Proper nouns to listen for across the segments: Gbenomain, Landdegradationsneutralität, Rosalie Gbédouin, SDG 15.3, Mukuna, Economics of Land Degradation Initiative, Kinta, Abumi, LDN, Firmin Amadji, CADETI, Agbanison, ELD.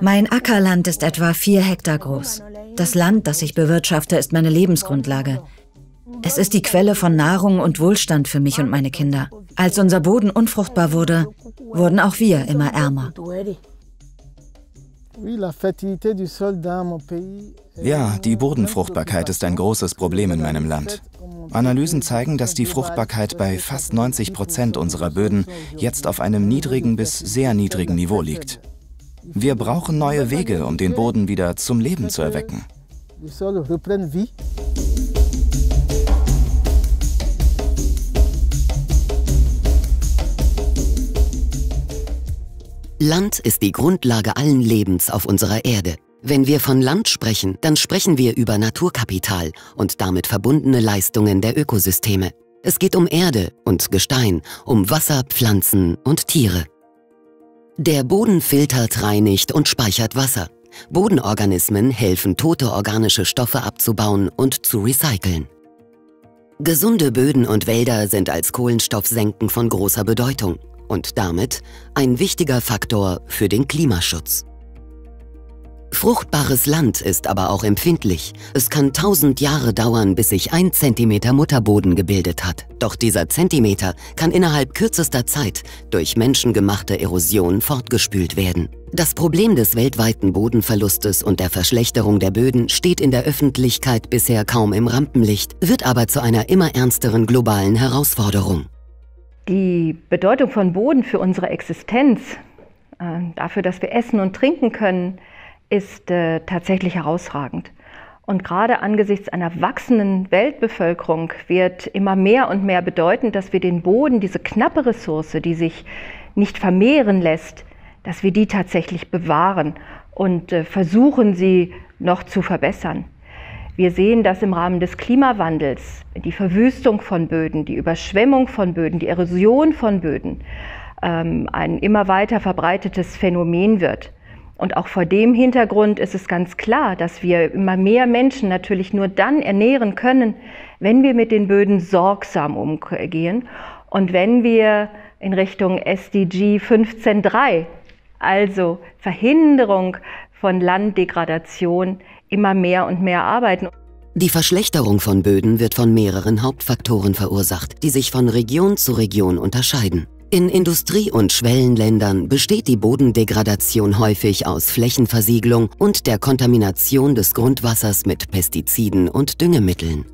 Mein Ackerland ist etwa 4 Hektar groß. Das Land, das ich bewirtschafte, ist meine Lebensgrundlage. Es ist die Quelle von Nahrung und Wohlstand für mich und meine Kinder. Als unser Boden unfruchtbar wurde, wurden auch wir immer ärmer. Ja, die Bodenfruchtbarkeit ist ein großes Problem in meinem Land. Analysen zeigen, dass die Fruchtbarkeit bei fast 90% unserer Böden jetzt auf einem niedrigen bis sehr niedrigen Niveau liegt. Wir brauchen neue Wege, um den Boden wieder zum Leben zu erwecken. Land ist die Grundlage allen Lebens auf unserer Erde. Wenn wir von Land sprechen, dann sprechen wir über Naturkapital und damit verbundene Leistungen der Ökosysteme. Es geht um Erde und Gestein, um Wasser, Pflanzen und Tiere. Der Boden filtert, reinigt und speichert Wasser. Bodenorganismen helfen, tote organische Stoffe abzubauen und zu recyceln. Gesunde Böden und Wälder sind als Kohlenstoffsenken von großer Bedeutung. Und damit ein wichtiger Faktor für den Klimaschutz. Fruchtbares Land ist aber auch empfindlich. Es kann 1000 Jahre dauern, bis sich 1 Zentimeter Mutterboden gebildet hat. Doch dieser Zentimeter kann innerhalb kürzester Zeit durch menschengemachte Erosion fortgespült werden. Das Problem des weltweiten Bodenverlustes und der Verschlechterung der Böden steht in der Öffentlichkeit bisher kaum im Rampenlicht, wird aber zu einer immer ernsteren globalen Herausforderung. Die Bedeutung von Boden für unsere Existenz, dafür, dass wir essen und trinken können, ist tatsächlich herausragend. Und gerade angesichts einer wachsenden Weltbevölkerung wird immer mehr und mehr bedeuten, dass wir den Boden, diese knappe Ressource, die sich nicht vermehren lässt, dass wir die tatsächlich bewahren und versuchen, sie noch zu verbessern. Wir sehen, dass im Rahmen des Klimawandels die Verwüstung von Böden, die Überschwemmung von Böden, die Erosion von Böden ein immer weiter verbreitetes Phänomen wird. Und auch vor dem Hintergrund ist es ganz klar, dass wir immer mehr Menschen natürlich nur dann ernähren können, wenn wir mit den Böden sorgsam umgehen und wenn wir in Richtung SDG 15.3, also Verhinderung von Landdegradation, immer mehr und mehr arbeiten. Die Verschlechterung von Böden wird von mehreren Hauptfaktoren verursacht, die sich von Region zu Region unterscheiden. In Industrie- und Schwellenländern besteht die Bodendegradation häufig aus Flächenversiegelung und der Kontamination des Grundwassers mit Pestiziden und Düngemitteln.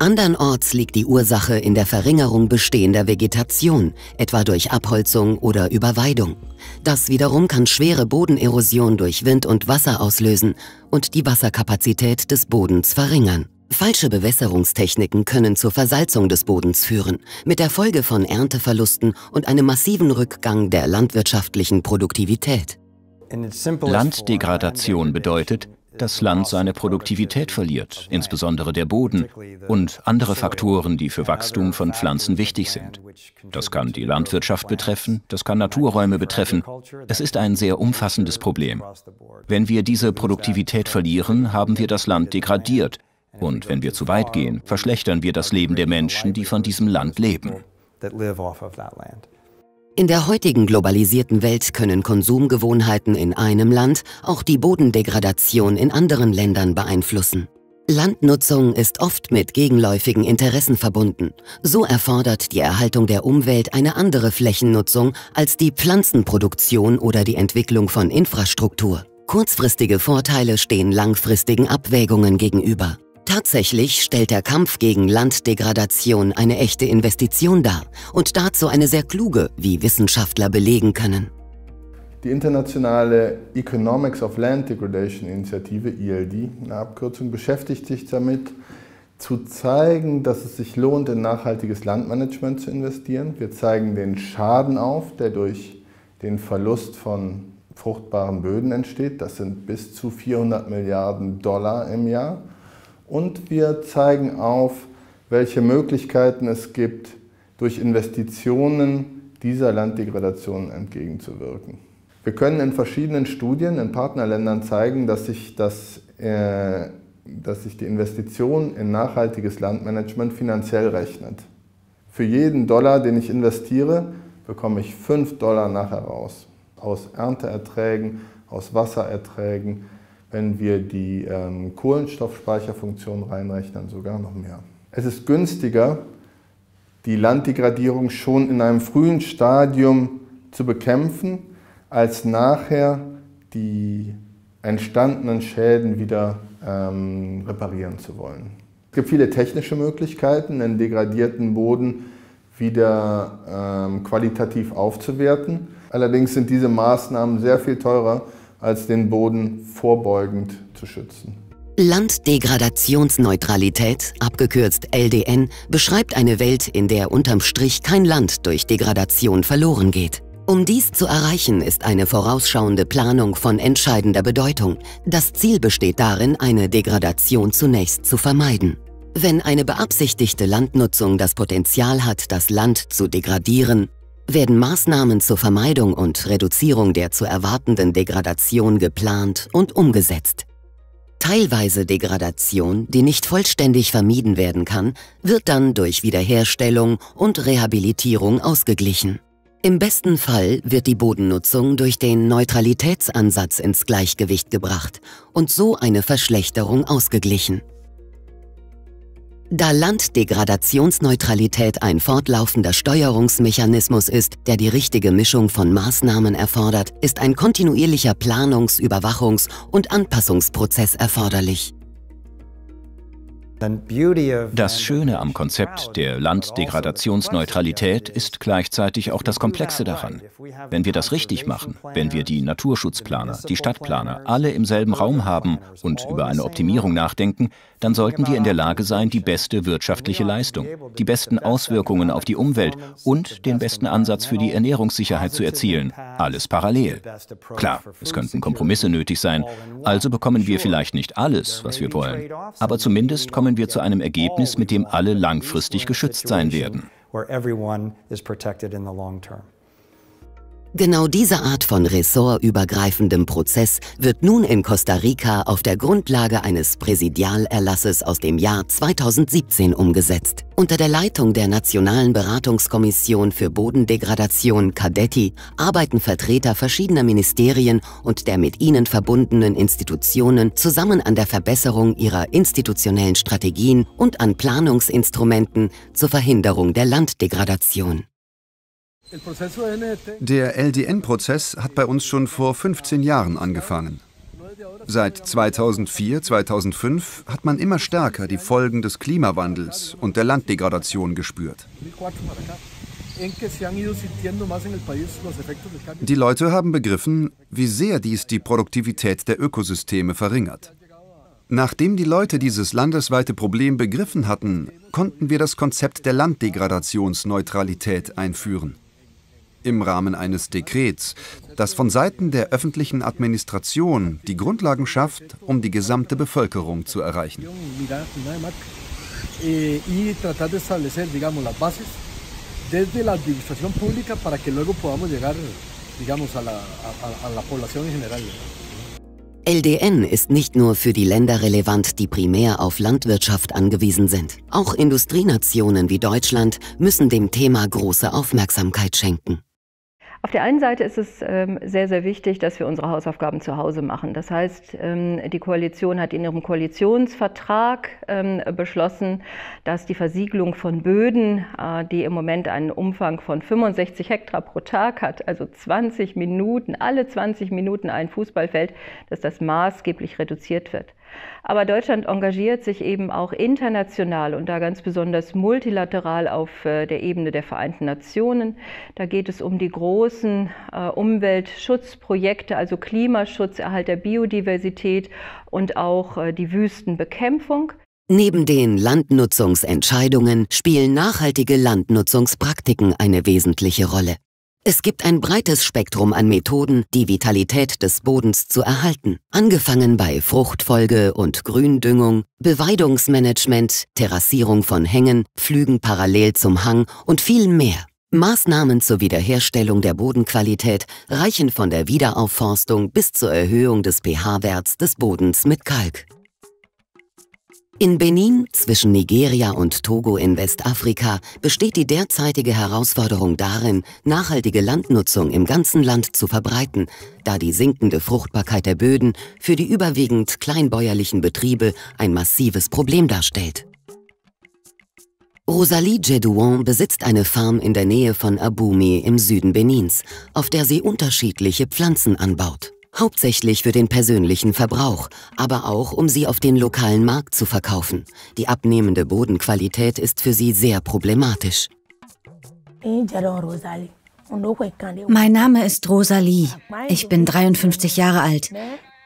Andernorts liegt die Ursache in der Verringerung bestehender Vegetation, etwa durch Abholzung oder Überweidung. Das wiederum kann schwere Bodenerosion durch Wind und Wasser auslösen und die Wasserkapazität des Bodens verringern. Falsche Bewässerungstechniken können zur Versalzung des Bodens führen, mit der Folge von Ernteverlusten und einem massiven Rückgang der landwirtschaftlichen Produktivität. Landdegradation bedeutet, dass Land seine Produktivität verliert, insbesondere der Boden und andere Faktoren, die für Wachstum von Pflanzen wichtig sind. Das kann die Landwirtschaft betreffen, das kann Naturräume betreffen. Es ist ein sehr umfassendes Problem. Wenn wir diese Produktivität verlieren, haben wir das Land degradiert. Und wenn wir zu weit gehen, verschlechtern wir das Leben der Menschen, die von diesem Land leben. In der heutigen globalisierten Welt können Konsumgewohnheiten in einem Land auch die Bodendegradation in anderen Ländern beeinflussen. Landnutzung ist oft mit gegenläufigen Interessen verbunden. So erfordert die Erhaltung der Umwelt eine andere Flächennutzung als die Pflanzenproduktion oder die Entwicklung von Infrastruktur. Kurzfristige Vorteile stehen langfristigen Abwägungen gegenüber. Tatsächlich stellt der Kampf gegen Landdegradation eine echte Investition dar und dazu eine sehr kluge, wie Wissenschaftler belegen können. Die internationale Economics of Land Degradation Initiative, ELD, eine Abkürzung, beschäftigt sich damit, zu zeigen, dass es sich lohnt, in nachhaltiges Landmanagement zu investieren. Wir zeigen den Schaden auf, der durch den Verlust von fruchtbaren Böden entsteht. Das sind bis zu 400 Milliarden Dollar im Jahr. Und wir zeigen auf, welche Möglichkeiten es gibt, durch Investitionen dieser Landdegradation entgegenzuwirken. Wir können in verschiedenen Studien in Partnerländern zeigen, dass sich die Investition in nachhaltiges Landmanagement finanziell rechnet. Für jeden Dollar, den ich investiere, bekomme ich 5 Dollar nachher raus. aus Ernteerträgen, aus Wassererträgen, wenn wir die Kohlenstoffspeicherfunktion reinrechnen, sogar noch mehr. Es ist günstiger, die Landdegradierung schon in einem frühen Stadium zu bekämpfen, als nachher die entstandenen Schäden wieder reparieren zu wollen. Es gibt viele technische Möglichkeiten, einen degradierten Boden wieder qualitativ aufzuwerten. Allerdings sind diese Maßnahmen sehr viel teurer, als den Boden vorbeugend zu schützen. Landdegradationsneutralität, abgekürzt LDN, beschreibt eine Welt, in der unterm Strich kein Land durch Degradation verloren geht. Um dies zu erreichen, ist eine vorausschauende Planung von entscheidender Bedeutung. Das Ziel besteht darin, eine Degradation zunächst zu vermeiden. Wenn eine beabsichtigte Landnutzung das Potenzial hat, das Land zu degradieren, werden Maßnahmen zur Vermeidung und Reduzierung der zu erwartenden Degradation geplant und umgesetzt. Teilweise Degradation, die nicht vollständig vermieden werden kann, wird dann durch Wiederherstellung und Rehabilitierung ausgeglichen. Im besten Fall wird die Bodennutzung durch den Neutralitätsansatz ins Gleichgewicht gebracht und so eine Verschlechterung ausgeglichen. Da Landdegradationsneutralität ein fortlaufender Steuerungsmechanismus ist, der die richtige Mischung von Maßnahmen erfordert, ist ein kontinuierlicher Planungs-, Überwachungs- und Anpassungsprozess erforderlich. Das Schöne am Konzept der Landdegradationsneutralität ist gleichzeitig auch das Komplexe daran. Wenn wir das richtig machen, wenn wir die Naturschutzplaner, die Stadtplaner alle im selben Raum haben und über eine Optimierung nachdenken, dann sollten wir in der Lage sein, die beste wirtschaftliche Leistung, die besten Auswirkungen auf die Umwelt und den besten Ansatz für die Ernährungssicherheit zu erzielen. Alles parallel. Klar, es könnten Kompromisse nötig sein, also bekommen wir vielleicht nicht alles, was wir wollen, aber zumindest kommen wir zu einem Ergebnis, mit dem alle langfristig geschützt sein werden. Genau diese Art von ressortübergreifendem Prozess wird nun in Costa Rica auf der Grundlage eines Präsidialerlasses aus dem Jahr 2017 umgesetzt. Unter der Leitung der Nationalen Beratungskommission für Bodendegradation CADETI arbeiten Vertreter verschiedener Ministerien und der mit ihnen verbundenen Institutionen zusammen an der Verbesserung ihrer institutionellen Strategien und an Planungsinstrumenten zur Verhinderung der Landdegradation. Der LDN-Prozess hat bei uns schon vor 15 Jahren angefangen. Seit 2004, 2005 hat man immer stärker die Folgen des Klimawandels und der Landdegradation gespürt. Die Leute haben begriffen, wie sehr dies die Produktivität der Ökosysteme verringert. Nachdem die Leute dieses landesweite Problem begriffen hatten, konnten wir das Konzept der Landdegradationsneutralität einführen. Im Rahmen eines Dekrets, das von Seiten der öffentlichen Administration die Grundlagen schafft, um die gesamte Bevölkerung zu erreichen. LDN ist nicht nur für die Länder relevant, die primär auf Landwirtschaft angewiesen sind. Auch Industrienationen wie Deutschland müssen dem Thema große Aufmerksamkeit schenken. Auf der einen Seite ist es sehr, sehr wichtig, dass wir unsere Hausaufgaben zu Hause machen. Das heißt, die Koalition hat in ihrem Koalitionsvertrag beschlossen, dass die Versiegelung von Böden, die im Moment einen Umfang von 65 Hektar pro Tag hat, also 20 Minuten, alle 20 Minuten ein Fußballfeld, dass das maßgeblich reduziert wird. Aber Deutschland engagiert sich eben auch international und da ganz besonders multilateral auf der Ebene der Vereinten Nationen. Da geht es um die großen Umweltschutzprojekte, also Klimaschutz, Erhalt der Biodiversität und auch die Wüstenbekämpfung. Neben den Landnutzungsentscheidungen spielen nachhaltige Landnutzungspraktiken eine wesentliche Rolle. Es gibt ein breites Spektrum an Methoden, die Vitalität des Bodens zu erhalten, angefangen bei Fruchtfolge und Gründüngung, Beweidungsmanagement, Terrassierung von Hängen, Pflügen parallel zum Hang und viel mehr. Maßnahmen zur Wiederherstellung der Bodenqualität reichen von der Wiederaufforstung bis zur Erhöhung des pH-Werts des Bodens mit Kalk. In Benin, zwischen Nigeria und Togo in Westafrika, besteht die derzeitige Herausforderung darin, nachhaltige Landnutzung im ganzen Land zu verbreiten, da die sinkende Fruchtbarkeit der Böden für die überwiegend kleinbäuerlichen Betriebe ein massives Problem darstellt. Rosalie Gbédouin besitzt eine Farm in der Nähe von Abumi im Süden Benins, auf der sie unterschiedliche Pflanzen anbaut. Hauptsächlich für den persönlichen Verbrauch, aber auch, um sie auf den lokalen Markt zu verkaufen. Die abnehmende Bodenqualität ist für sie sehr problematisch. Mein Name ist Rosalie. Ich bin 53 Jahre alt.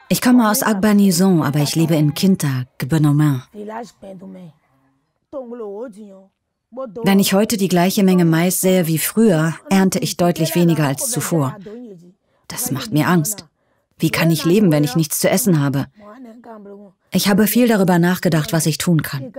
Ich komme aus Agbanison, aber ich lebe in Kinta, Gbenomain. Wenn ich heute die gleiche Menge Mais sähe wie früher, ernte ich deutlich weniger als zuvor. Das macht mir Angst. Wie kann ich leben, wenn ich nichts zu essen habe? Ich habe viel darüber nachgedacht, was ich tun kann.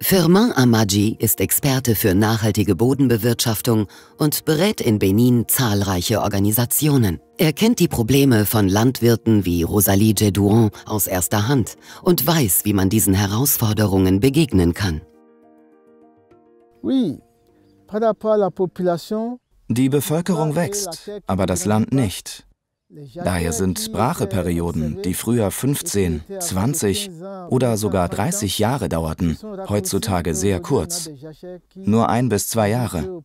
Firmin Amadji ist Experte für nachhaltige Bodenbewirtschaftung und berät in Benin zahlreiche Organisationen. Er kennt die Probleme von Landwirten wie Rosalie Gbédouin aus erster Hand und weiß, wie man diesen Herausforderungen begegnen kann. Oui, par rapport à la population. Die Bevölkerung wächst, aber das Land nicht. Daher sind Bracheperioden, die früher 15, 20 oder sogar 30 Jahre dauerten, heutzutage sehr kurz. Nur 1 bis 2 Jahre.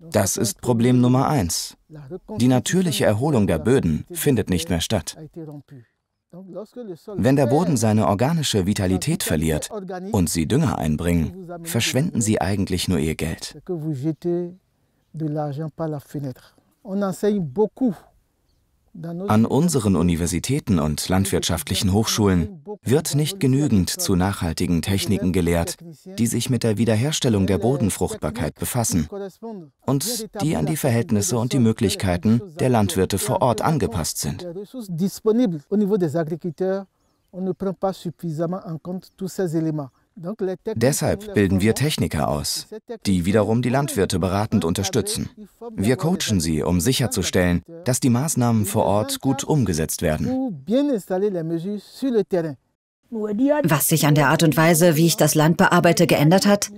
Das ist Problem Nummer 1. Die natürliche Erholung der Böden findet nicht mehr statt. Wenn der Boden seine organische Vitalität verliert und sie Dünger einbringen, verschwenden sie eigentlich nur ihr Geld. An unseren Universitäten und landwirtschaftlichen Hochschulen wird nicht genügend zu nachhaltigen Techniken gelehrt, die sich mit der Wiederherstellung der Bodenfruchtbarkeit befassen und die an die Verhältnisse und die Möglichkeiten der Landwirte vor Ort angepasst sind. Deshalb bilden wir Techniker aus, die wiederum die Landwirte beratend unterstützen. Wir coachen sie, um sicherzustellen, dass die Maßnahmen vor Ort gut umgesetzt werden. Was sich an der Art und Weise, wie ich das Land bearbeite, geändert hat?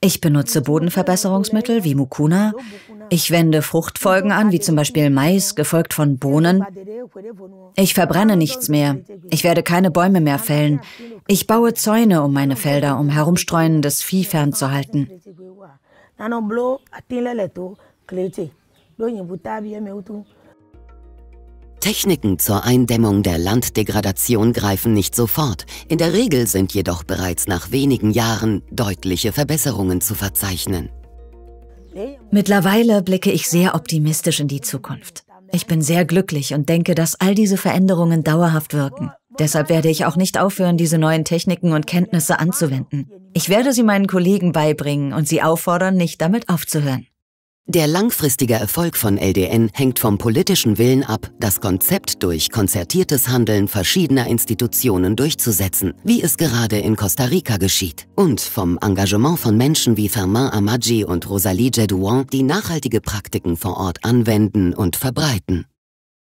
Ich benutze Bodenverbesserungsmittel wie Mukuna. Ich wende Fruchtfolgen an, wie zum Beispiel Mais, gefolgt von Bohnen. Ich verbrenne nichts mehr. Ich werde keine Bäume mehr fällen. Ich baue Zäune um meine Felder, um herumstreunendes Vieh fernzuhalten. Techniken zur Eindämmung der Landdegradation greifen nicht sofort. In der Regel sind jedoch bereits nach wenigen Jahren deutliche Verbesserungen zu verzeichnen. Mittlerweile blicke ich sehr optimistisch in die Zukunft. Ich bin sehr glücklich und denke, dass all diese Veränderungen dauerhaft wirken. Deshalb werde ich auch nicht aufhören, diese neuen Techniken und Kenntnisse anzuwenden. Ich werde sie meinen Kollegen beibringen und sie auffordern, nicht damit aufzuhören. Der langfristige Erfolg von LDN hängt vom politischen Willen ab, das Konzept durch konzertiertes Handeln verschiedener Institutionen durchzusetzen, wie es gerade in Costa Rica geschieht, und vom Engagement von Menschen wie Firmin Amadji und Rosalie Gbédouin, die nachhaltige Praktiken vor Ort anwenden und verbreiten.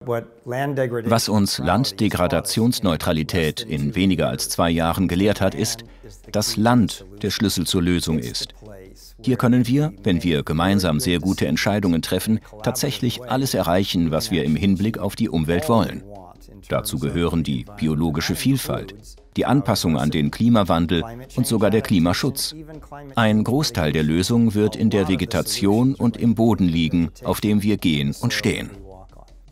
Was uns Landdegradationsneutralität in weniger als 2 Jahren gelehrt hat, ist, dass Land der Schlüssel zur Lösung ist. Hier können wir, wenn wir gemeinsam sehr gute Entscheidungen treffen, tatsächlich alles erreichen, was wir im Hinblick auf die Umwelt wollen. Dazu gehören die biologische Vielfalt, die Anpassung an den Klimawandel und sogar der Klimaschutz. Ein Großteil der Lösung wird in der Vegetation und im Boden liegen, auf dem wir gehen und stehen.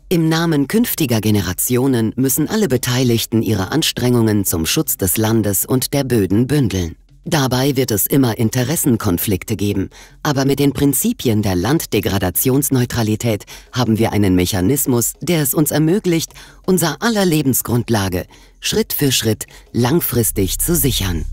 Im Namen künftiger Generationen müssen alle Beteiligten ihre Anstrengungen zum Schutz des Landes und der Böden bündeln. Dabei wird es immer Interessenkonflikte geben, aber mit den Prinzipien der Landdegradationsneutralität haben wir einen Mechanismus, der es uns ermöglicht, unser aller Lebensgrundlage Schritt für Schritt langfristig zu sichern.